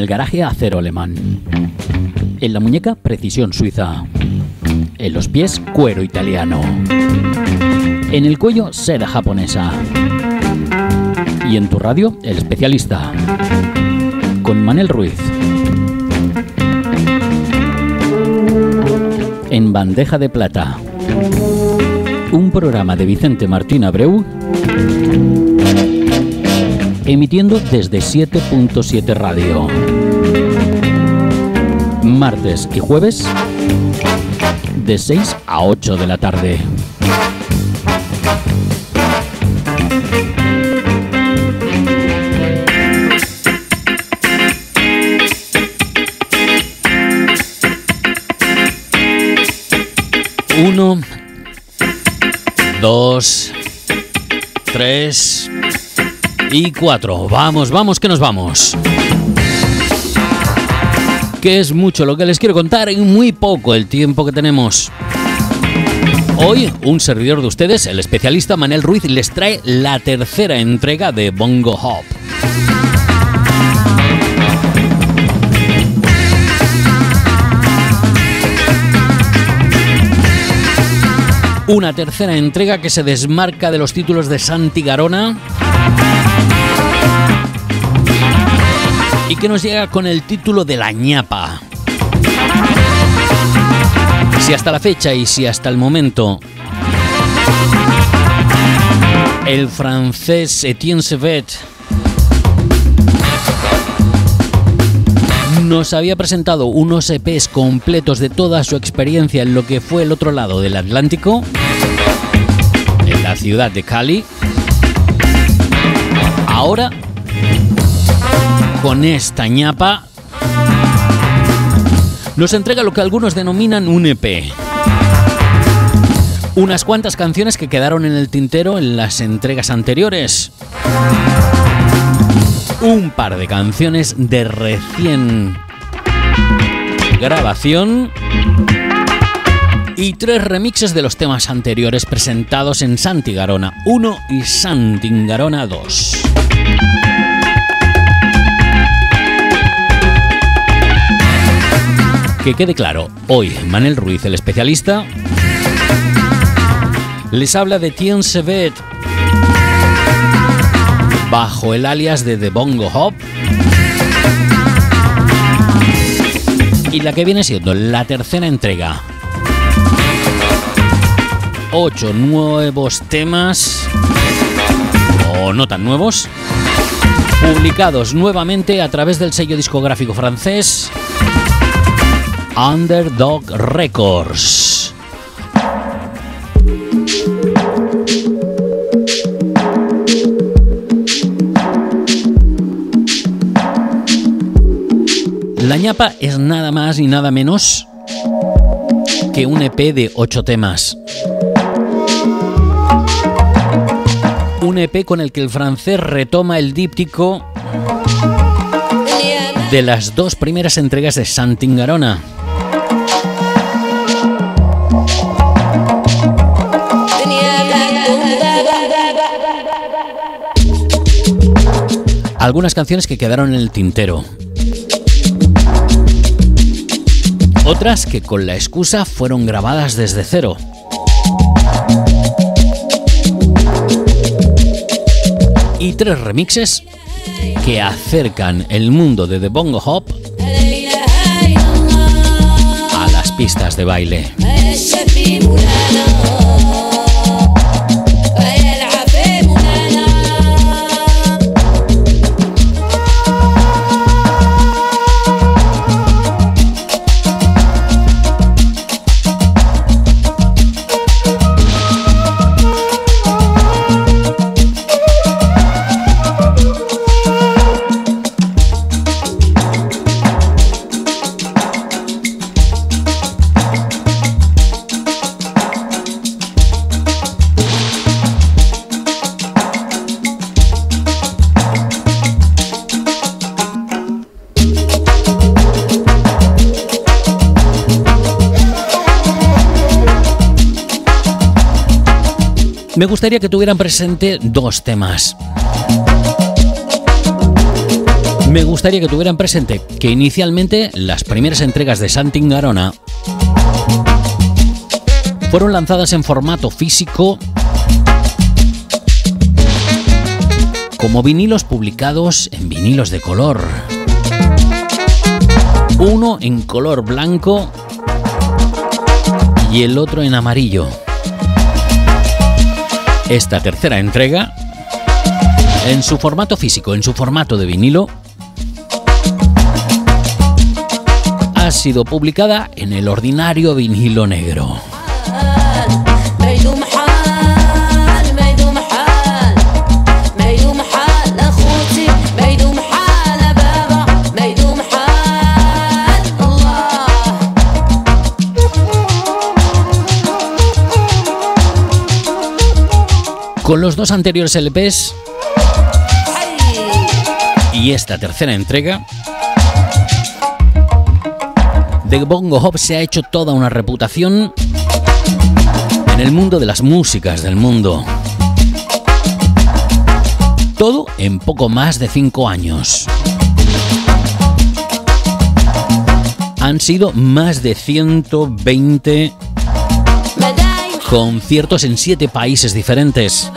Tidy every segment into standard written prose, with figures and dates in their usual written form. el garaje acero alemán. En la muñeca, precisión suiza. En los pies, cuero italiano. En el cuello, seda japonesa. Y en tu radio, El Especialista. Con Manel Ruiz. En Bandeja de Plata. Un programa de Vicente Martín Abreu. Emitiendo desde 7.7 Radio. Martes y jueves. De 6 a 8 de la tarde. Uno, dos, tres y cuatro. Vamos, vamos, que nos vamos. Que es mucho lo que les quiero contar y muy poco el tiempo que tenemos. Hoy, un servidor de ustedes, el especialista Manel Ruiz, les trae la tercera entrega de Bongo Hop. Una tercera entrega que se desmarca de los títulos de Santa Gorona y que nos llega con el título de La Ñapa. Si hasta la fecha y si hasta el momento el francés Étienne Sevet nos había presentado unos EPs completos de toda su experiencia en lo que fue el otro lado del Atlántico, en la ciudad de Cali, ahora, con esta ñapa, nos entrega lo que algunos denominan un EP. Unas cuantas canciones que quedaron en el tintero en las entregas anteriores. Un par de canciones de recién grabación y tres remixes de los temas anteriores presentados en Santa Gorona 1 y Santa Gorona 2. Que quede claro, hoy Manel Ruiz, el especialista, les habla de Étienne Sevet, bajo el alias de The Bongo Hop, y la que viene siendo la tercera entrega. 8 nuevos temas, o no tan nuevos, publicados nuevamente a través del sello discográfico francés Underdog Records. La ñapa es nada más y nada menos que un EP de 8 temas. Un EP con el que el francés retoma el díptico de las dos primeras entregas de Santa Gorona. Algunas canciones que quedaron en el tintero. Otras que con la excusa fueron grabadas desde cero. Y tres remixes que acercan el mundo de The Bongo Hop a las pistas de baile. Me gustaría que tuvieran presente dos temas. me gustaría que tuvieran presente que inicialmente las primeras entregas de Santa Gorona fueron lanzadas en formato físico como vinilos publicados en vinilos de color. Uno en color blanco y el otro en amarillo. Esta tercera entrega, en su formato físico, en su formato de vinilo, ha sido publicada en el ordinario vinilo negro. Con los dos anteriores LPs y esta tercera entrega, The Bongo Hop se ha hecho toda una reputación en el mundo de las músicas del mundo. Todo en poco más de 5 años. Han sido más de 120 conciertos en 7 países diferentes.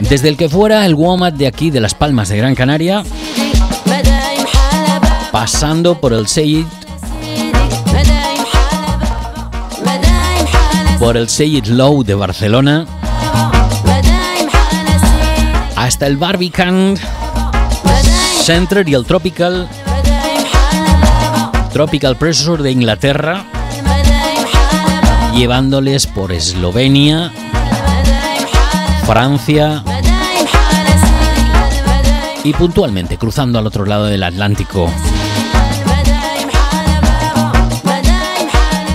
Desde el que fuera el WOMAD de aquí, de Las Palmas de Gran Canaria, pasando por el Seyid, por el Seyid Low de Barcelona, hasta el Barbican Central y el Tropical Pressure de Inglaterra, llevándoles por Eslovenia, Francia y puntualmente cruzando al otro lado del Atlántico.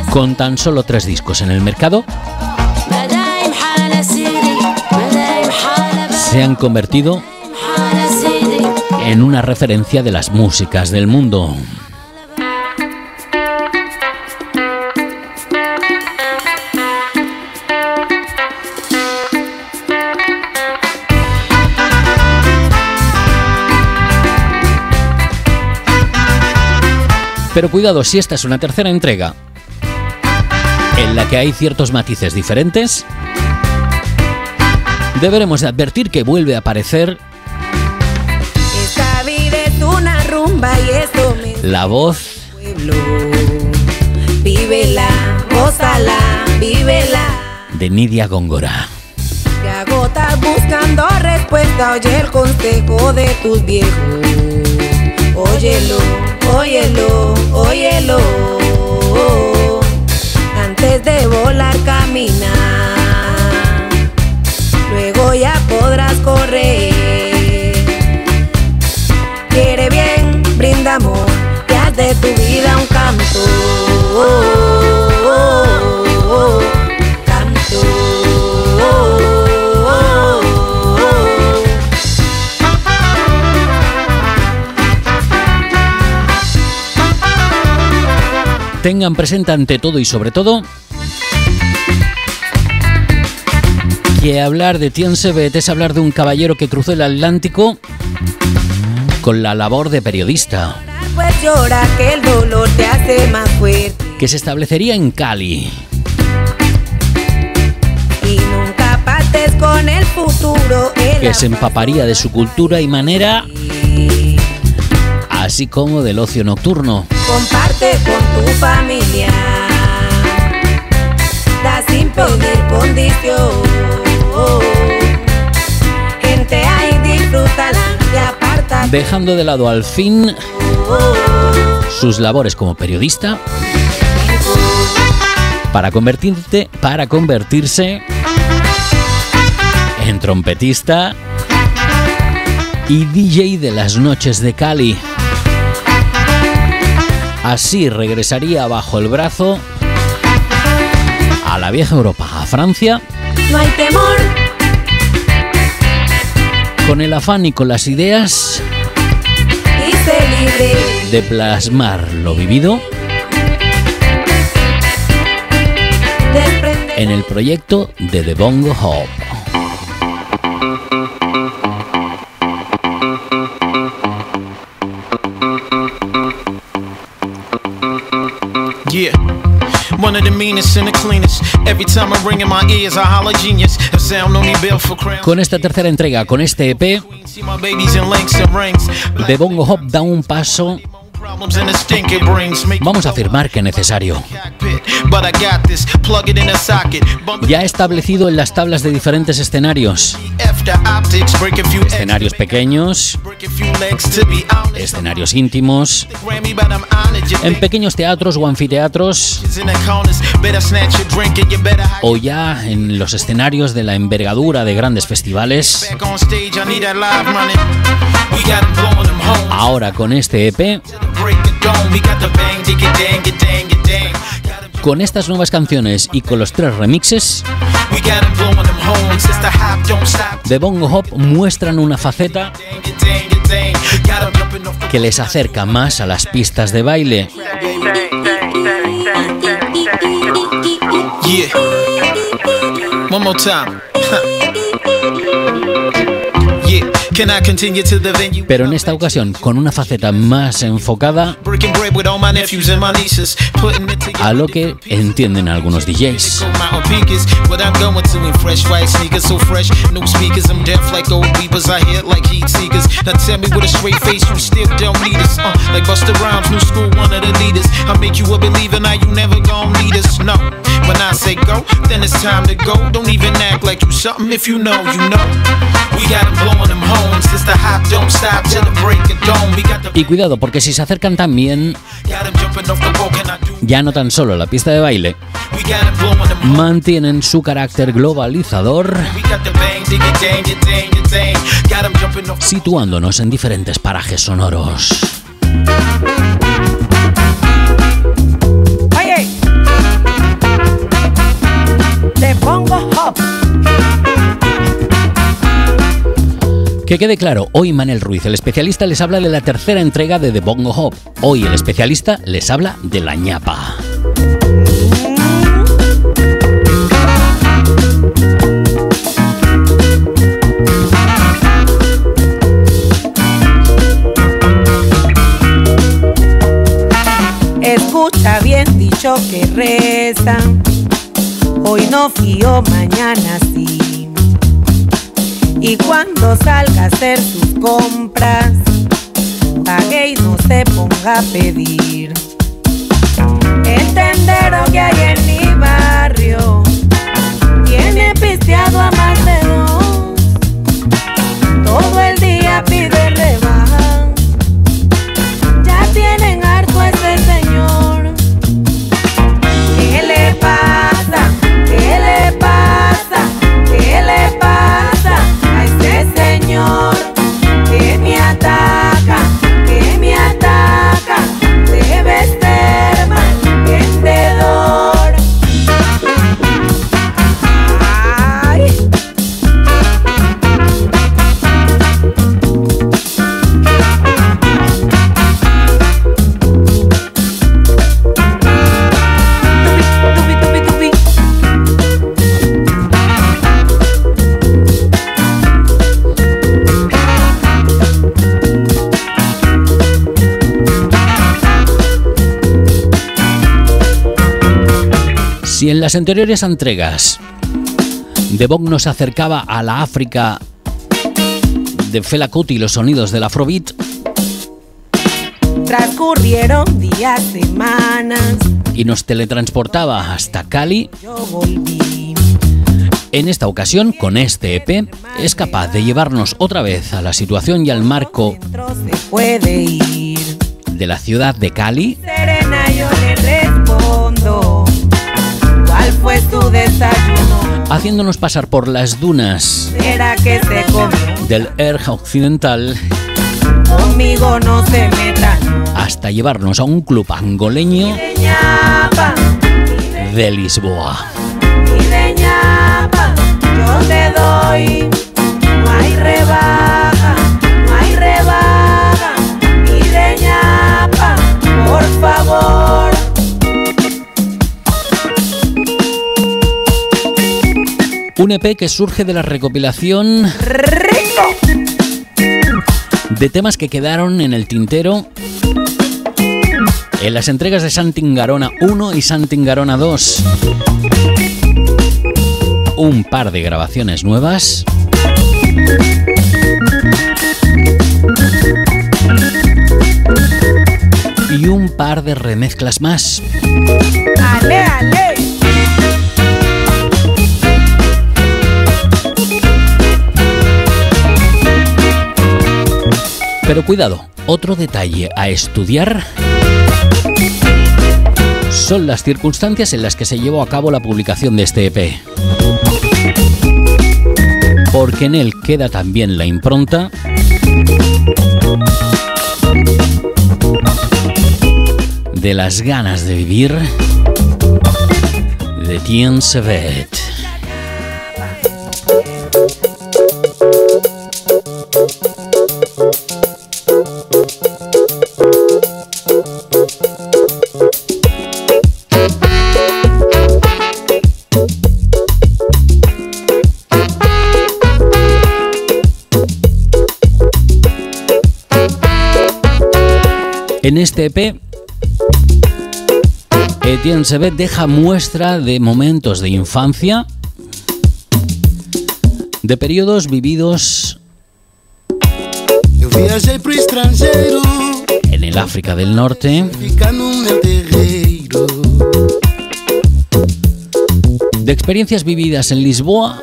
Con tan solo 3 discos en el mercado, se han convertido en una referencia de las músicas del mundo. Pero cuidado, si esta es una tercera entrega en la que hay ciertos matices diferentes, deberemos advertir que vuelve a aparecer la voz de Nidia Góngora. Agotas buscando respuesta, oye el consejo de tus viejos. Óyelo, óyelo, óyelo. Antes de volar camina, luego ya podrás correr. Quiere bien, brinda amor, que haz de tu vida un canto. Canto. Tengan presente ante todo y sobre todo que hablar de Étienne Sevet es hablar de un caballero que cruzó el Atlántico con la labor de periodista, que se establecería en Cali y nunca partes con el futuro, que se empaparía de su cultura y manera, así como del ocio nocturno. Comparte con tu familia, da sin pedir condición. Gente ahí, disfrútala y aparta. Dejando de lado al fin sus labores como periodista para convertirse en trompetista y DJ de las noches de Cali. Así regresaría bajo el brazo a la vieja Europa, a Francia. No hay temor. Con el afán y con las ideas de plasmar lo vivido en el proyecto de The Bongo Hop. Con esta tercera entrega, con este EP, The Bongo Hop da un paso, vamos a afirmar que necesario, ya establecido en las tablas de diferentes escenarios. Escenarios pequeños, escenarios íntimos, en pequeños teatros o anfiteatros, o ya en los escenarios de la envergadura de grandes festivales. Ahora con este EP, con estas nuevas canciones y con los tres remixes, The Bongo Hop muestran una faceta que les acerca más a las pistas de baile. Pero en esta ocasión con una faceta más enfocada a lo que entienden algunos DJs. Y cuidado, porque si se acercan también ya no tan solo a la pista de baile, mantienen su carácter globalizador, situándonos en diferentes parajes sonoros. The Bongo Hop. Que quede claro, hoy Manel Ruiz, el especialista, les habla de la tercera entrega de The Bongo Hop. Hoy el especialista les habla de La Ñapa. Escucha bien dicho que reza, hoy no fío, mañana sí. Y cuando salga a hacer sus compras, pague y no se ponga a pedir. El tendero que hay en mi barrio tiene pisteado a más de dos. Todo el día pide rebaja, ya tienen harto a ese señor. ¿Qué le pasa? ¿Qué le pasa? ¿Qué le pasa? Señor, que me ataca, que me ataca, debe ser mal vendedor. Ay. Tupi, tupi, tupi, tupi. Si en las anteriores entregas The Bongo nos acercaba a la África de Fela Kuti y los sonidos del Afrobeat, transcurrieron días, semanas y nos teletransportaba hasta Cali, en esta ocasión con este EP es capaz de llevarnos otra vez a la situación y al marco de la ciudad de Cali. Serena, yo le respondo. Fue tu desayuno, haciéndonos pasar por las dunas del Erja occidental, conmigo no se metan, hasta llevarnos a un club angoleño de Lisboa. Y de ñapa, yo te doy, no hay rebaja, no hay rebaja. Y de ñapa, por favor. Un EP que surge de la recopilación de temas que quedaron en el tintero en las entregas de Santingarona 1 y Santingarona 2. Un par de grabaciones nuevas. Y un par de remezclas más. ¡Ale, ale! Pero cuidado, otro detalle a estudiar son las circunstancias en las que se llevó a cabo la publicación de este EP. Porque en él queda también la impronta de las ganas de vivir de Étienne Sevet. En este EP, Étienne Sevet deja muestra de momentos de infancia, de periodos vividos en el África del Norte, de experiencias vividas en Lisboa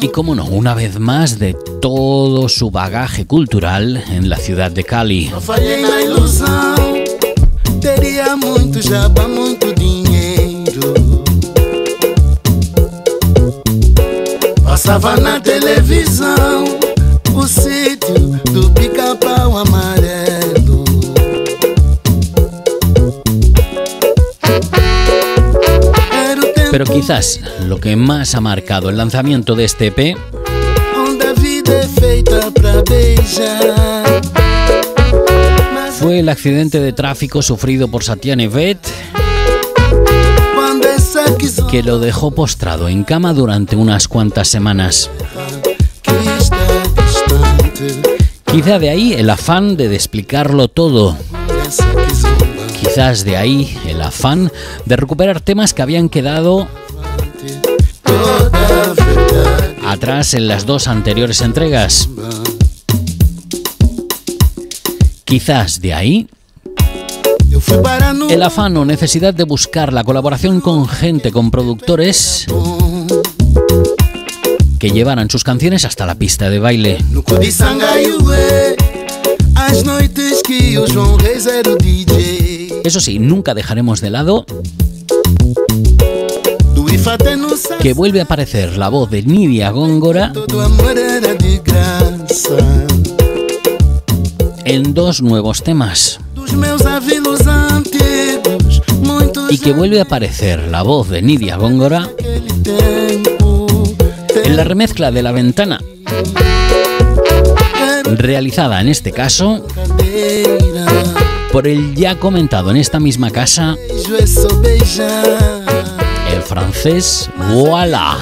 y, como no, una vez más de todo su bagaje cultural en la ciudad de Cali. Pero quizás lo que más ha marcado el lanzamiento de este EP fue el accidente de tráfico sufrido por Satya Nevet, que lo dejó postrado en cama durante unas cuantas semanas. Quizá de ahí el afán de explicarlo todo. Quizás de ahí el afán de recuperar temas que habían quedado atrás en las dos anteriores entregas. Quizás de ahí el afán o necesidad de buscar la colaboración con gente, con productores que llevaran sus canciones hasta la pista de baile. Eso sí, nunca dejaremos de lado que vuelve a aparecer la voz de Nidia Góngora en dos nuevos temas. Y que vuelve a aparecer la voz de Nidia Góngora en la remezcla de La Ventana, realizada en este caso por el ya comentado en esta misma casa, el francés Voilà.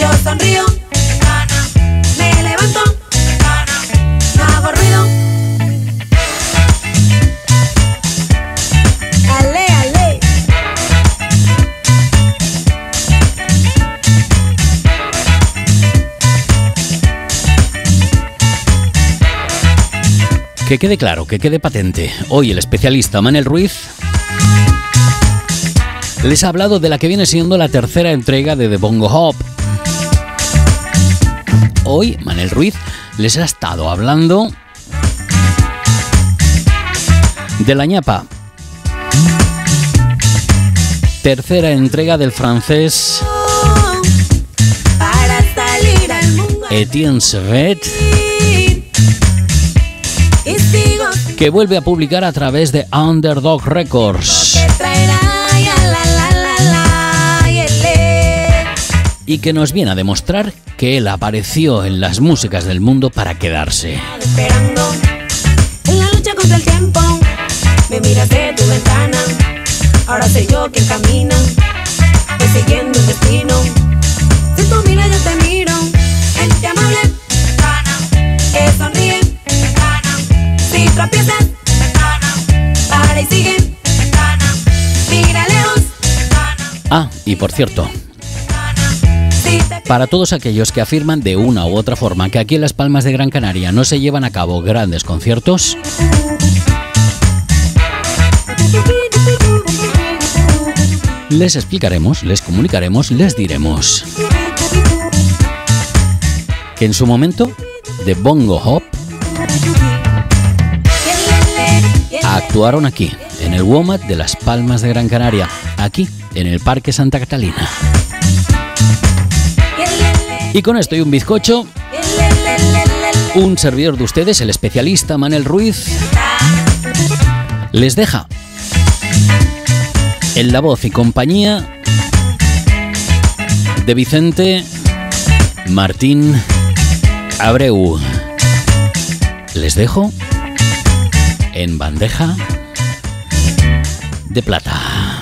Yo sonrío, me levanto, no hago ruido. que quede claro, que quede patente. Hoy el especialista Manel Ruiz les ha hablado de la que viene siendo la tercera entrega de The Bongo Hop. Hoy Manel Ruiz les ha estado hablando de La Ñapa, tercera entrega del francés Étienne Sevet, que vuelve a publicar a través de Underdog Records y que nos viene a demostrar que él apareció en las músicas del mundo para quedarse. En la lucha contra el tiempo, me miras de tu ventana, ahora soy yo quien camina, persiguiendo un destino. Si tú miras yo te miro, él te amable, gana, él sonríe, gana, si tropiezas, gana, para y sigue, gana, mira lejos, gana. Ah, y por cierto, para todos aquellos que afirman de una u otra forma que aquí en Las Palmas de Gran Canaria no se llevan a cabo grandes conciertos, les explicaremos, les comunicaremos, les diremos que en su momento The Bongo Hop actuaron aquí, en el WOMAD de Las Palmas de Gran Canaria, aquí en el Parque Santa Catalina. Y con esto y un bizcocho, un servidor de ustedes, el especialista Manel Ruiz, les deja en la voz y compañía de Vicente Martín Abreu. Les dejo en bandeja de plata.